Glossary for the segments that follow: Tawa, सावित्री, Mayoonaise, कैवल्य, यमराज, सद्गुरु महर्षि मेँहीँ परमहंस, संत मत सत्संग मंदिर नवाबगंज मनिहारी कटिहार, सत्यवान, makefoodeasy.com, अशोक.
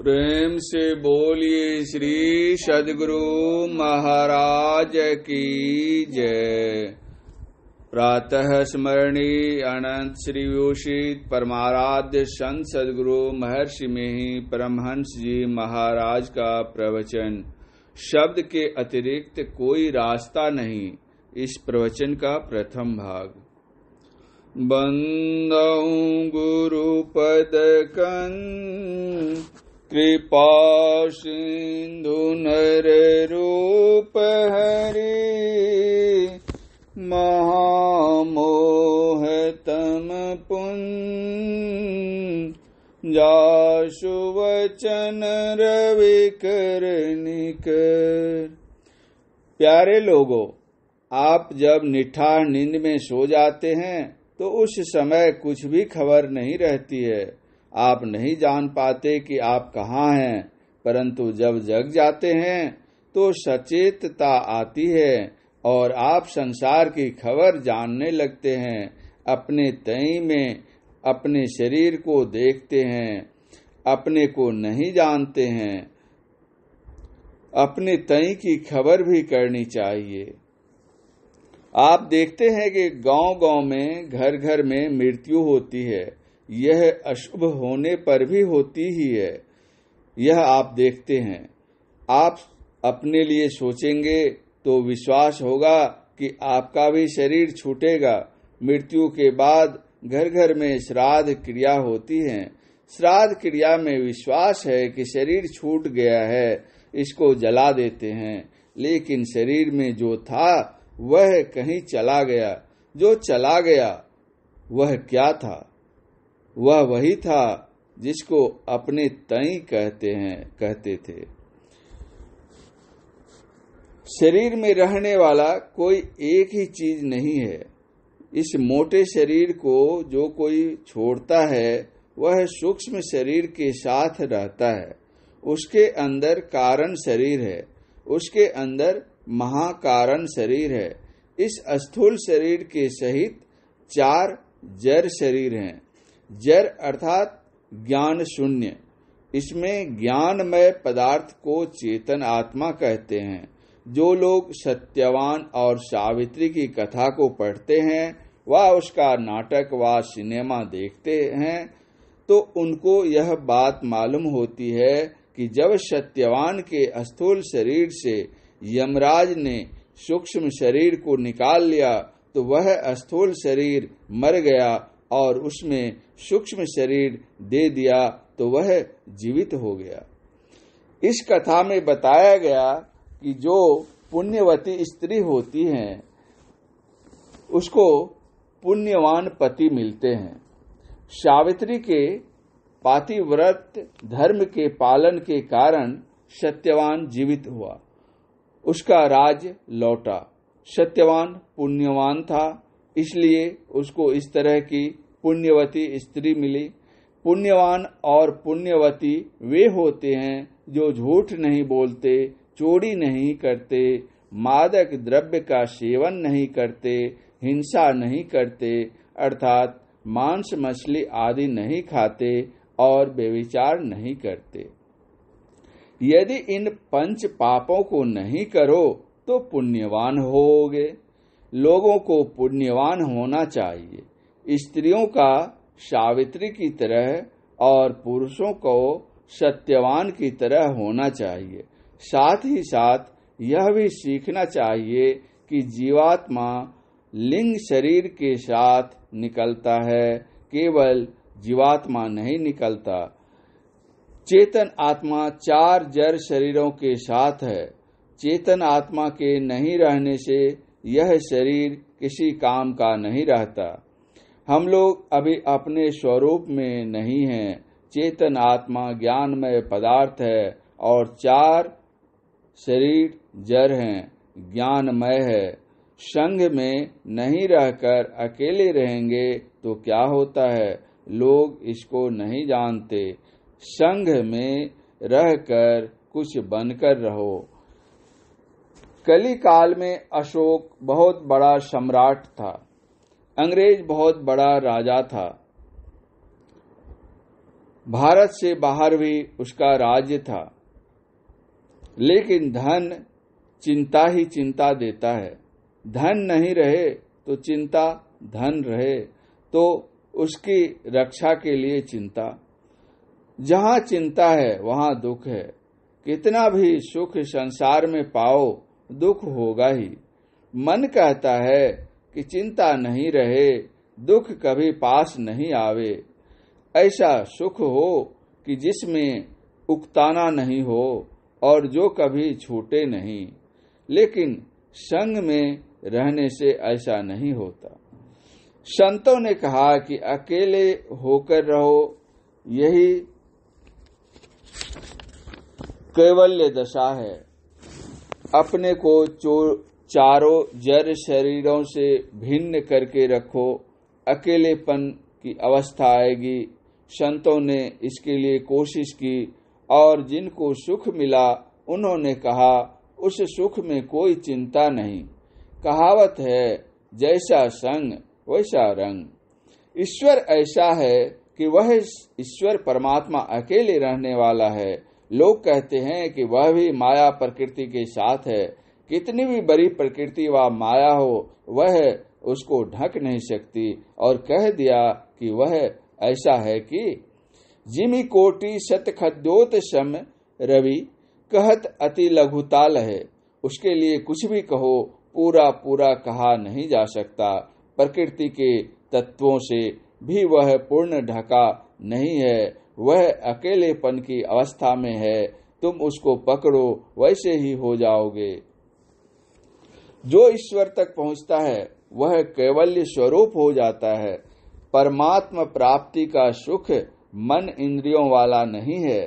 प्रेम से बोलिए श्री सद्गुरु महाराज की जय। प्रातः स्मरणीय अनंत श्री विभूषित परमाराध्य संत सद्गुरु महर्षि मेँहीँ परमहंस जी महाराज का प्रवचन। शब्द के अतिरिक्त कोई रास्ता नहीं। इस प्रवचन का प्रथम भाग। बंदहूँ गुरु पद कंध, कृपा सिंधु नर रूप हरि, महामोह तम पुन जासु वचन रवि कर निकर। प्यारे लोगों, आप जब निठार नींद में सो जाते हैं तो उस समय कुछ भी खबर नहीं रहती है। आप नहीं जान पाते कि आप कहाँ हैं, परंतु जब जग जाते हैं तो सचेतता आती है और आप संसार की खबर जानने लगते हैं। अपने तय में अपने शरीर को देखते हैं, अपने को नहीं जानते हैं। अपने तय की खबर भी करनी चाहिए। आप देखते हैं कि गांव-गांव में, घर-घर में मृत्यु होती है। यह अशुभ होने पर भी होती ही है, यह आप देखते हैं। आप अपने लिए सोचेंगे तो विश्वास होगा कि आपका भी शरीर छूटेगा। मृत्यु के बाद घर घर में श्राद्ध क्रिया होती है। श्राद्ध क्रिया में विश्वास है कि शरीर छूट गया है, इसको जला देते हैं, लेकिन शरीर में जो था वह कहीं चला गया। जो चला गया वह क्या था? वह वही था जिसको अपने तई कहते थे। शरीर में रहने वाला कोई एक ही चीज नहीं है। इस मोटे शरीर को जो कोई छोड़ता है वह सूक्ष्म शरीर के साथ रहता है। उसके अंदर कारण शरीर है, उसके अंदर महाकारण शरीर है। इस स्थूल शरीर के सहित चार जड़ शरीर हैं। जड़ अर्थात ज्ञान शून्य। इसमें ज्ञानमय पदार्थ को चेतन आत्मा कहते हैं। जो लोग सत्यवान और सावित्री की कथा को पढ़ते हैं व उसका नाटक व सिनेमा देखते हैं तो उनको यह बात मालूम होती है कि जब सत्यवान के स्थूल शरीर से यमराज ने सूक्ष्म शरीर को निकाल लिया तो वह स्थूल शरीर मर गया और उसमें सूक्ष्म शरीर दे दिया तो वह जीवित हो गया। इस कथा में बताया गया कि जो पुण्यवती स्त्री होती है उसको पुण्यवान पति मिलते हैं। सावित्री के पातिव्रत धर्म के पालन के कारण सत्यवान जीवित हुआ, उसका राज्य लौटा। सत्यवान पुण्यवान था, इसलिए उसको इस तरह की पुण्यवती स्त्री मिली। पुण्यवान और पुण्यवती वे होते हैं जो झूठ नहीं बोलते, चोरी नहीं करते, मादक द्रव्य का सेवन नहीं करते, हिंसा नहीं करते अर्थात मांस मछली आदि नहीं खाते और व्यभिचार नहीं करते। यदि इन पंच पापों को नहीं करो तो पुण्यवान होगे। लोगों को पुण्यवान होना चाहिए। स्त्रियों का सावित्री की तरह और पुरुषों को सत्यवान की तरह होना चाहिए। साथ ही साथ यह भी सीखना चाहिए कि जीवात्मा लिंग शरीर के साथ निकलता है, केवल जीवात्मा नहीं निकलता। चेतन आत्मा चार जड़ शरीरों के साथ है। चेतन आत्मा के नहीं रहने से यह शरीर किसी काम का नहीं रहता। हम लोग अभी अपने स्वरूप में नहीं हैं। चेतन आत्मा ज्ञानमय पदार्थ है और चार शरीर जड़ हैं, ज्ञानमय है। संग में नहीं रहकर अकेले रहेंगे तो क्या होता है? लोग इसको नहीं जानते। संग में रहकर कुछ बनकर रहो। कली काल में अशोक बहुत बड़ा सम्राट था। अंग्रेज बहुत बड़ा राजा था। भारत से बाहर भी उसका राज्य था, लेकिन धन चिंता ही चिंता देता है। धन नहीं रहे तो चिंता, धन रहे तो उसकी रक्षा के लिए चिंता। जहाँ चिंता है वहाँ दुख है। कितना भी सुख संसार में पाओ दुख होगा ही। मन कहता है कि चिंता नहीं रहे, दुख कभी पास नहीं आवे। ऐसा सुख हो कि जिसमें उकताना नहीं हो और जो कभी छूटे नहीं। लेकिन संग में रहने से ऐसा नहीं होता। संतों ने कहा कि अकेले होकर रहो, यही कैवल्य दशा है। अपने को चारों जड़ शरीरों से भिन्न करके रखो, अकेलेपन की अवस्था आएगी। संतों ने इसके लिए कोशिश की और जिनको सुख मिला उन्होंने कहा उस सुख में कोई चिंता नहीं। कहावत है, जैसा संग वैसा रंग। ईश्वर ऐसा है कि वह ईश्वर परमात्मा अकेले रहने वाला है। लोग कहते हैं कि वह भी माया प्रकृति के साथ है। कितनी भी बड़ी प्रकृति व माया हो, वह उसको ढक नहीं सकती। और कह दिया कि वह ऐसा है कि जिमि कोटि शत खद्योत सम रवि कहत अति लघुताल है। उसके लिए कुछ भी कहो, पूरा पूरा कहा नहीं जा सकता। प्रकृति के तत्वों से भी वह पूर्ण ढका नहीं है। वह अकेलेपन की अवस्था में है। तुम उसको पकड़ो, वैसे ही हो जाओगे। जो ईश्वर तक पहुंचता है वह कैवल्य स्वरूप हो जाता है। परमात्मा प्राप्ति का सुख मन इंद्रियों वाला नहीं है।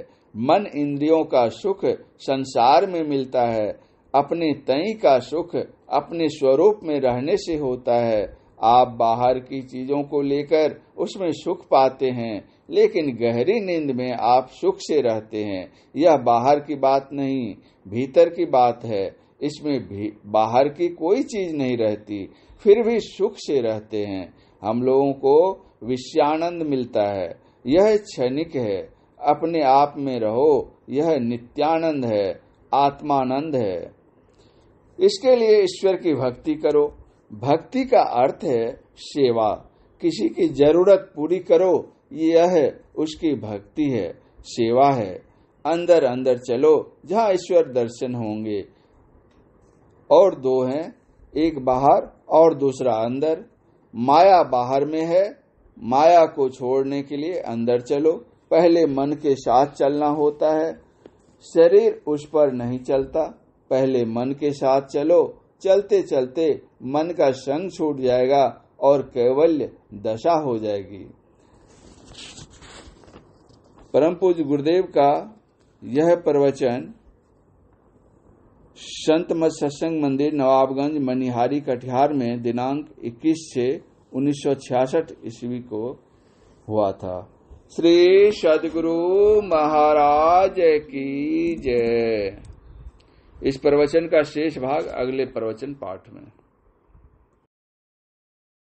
मन इंद्रियों का सुख संसार में मिलता है। अपने तई का सुख अपने स्वरूप में रहने से होता है। आप बाहर की चीजों को लेकर उसमें सुख पाते हैं, लेकिन गहरी नींद में आप सुख से रहते हैं। यह बाहर की बात नहीं, भीतर की बात है। इसमें भी बाहर की कोई चीज नहीं रहती, फिर भी सुख से रहते हैं। हम लोगों को विषयानंद मिलता है, यह क्षणिक है। अपने आप में रहो, यह नित्यानंद है, आत्मानंद है। इसके लिए ईश्वर की भक्ति करो। भक्ति का अर्थ है सेवा। किसी की जरूरत पूरी करो, यह उसकी भक्ति है, सेवा है। अंदर अंदर चलो जहाँ ईश्वर दर्शन होंगे। और दो हैं, एक बाहर और दूसरा अंदर। माया बाहर में है। माया को छोड़ने के लिए अंदर चलो। पहले मन के साथ चलना होता है, शरीर उस पर नहीं चलता। पहले मन के साथ चलो, चलते चलते मन का संग छूट जाएगा और कैवल्य दशा हो जाएगी। परम पूज्य गुरुदेव का यह प्रवचन संत मत सत्संग मंदिर नवाबगंज मनिहारी कटिहार में दिनांक 21/6/1966 ईस्वी को हुआ था। श्री सद्गुरु महाराज की जय। इस प्रवचन का शेष भाग अगले प्रवचन पाठ में।